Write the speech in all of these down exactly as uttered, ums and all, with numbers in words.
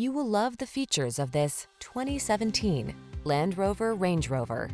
You will love the features of this twenty seventeen Land Rover Range Rover.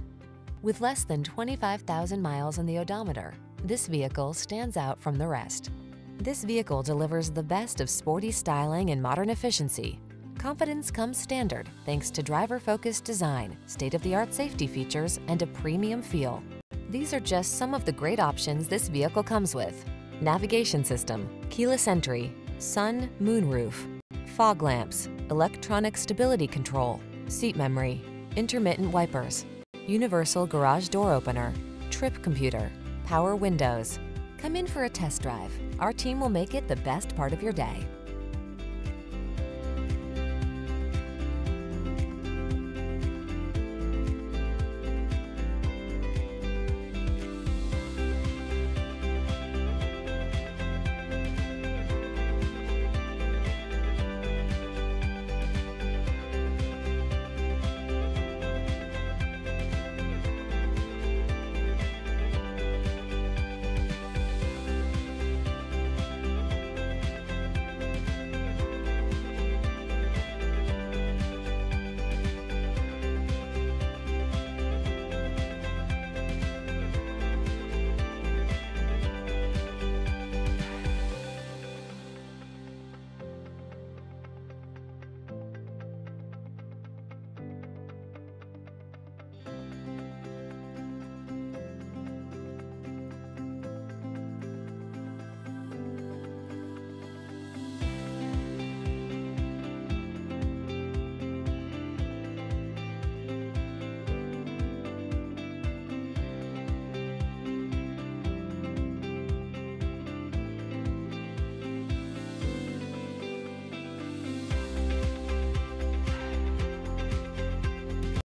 With less than twenty-five thousand miles on the odometer, this vehicle stands out from the rest. This vehicle delivers the best of sporty styling and modern efficiency. Confidence comes standard thanks to driver-focused design, state-of-the-art safety features, and a premium feel. These are just some of the great options this vehicle comes with: navigation system, keyless entry, sun, moon roof, fog lamps, electronic stability control, seat memory, intermittent wipers, universal garage door opener, trip computer, power windows. Come in for a test drive. Our team will make it the best part of your day.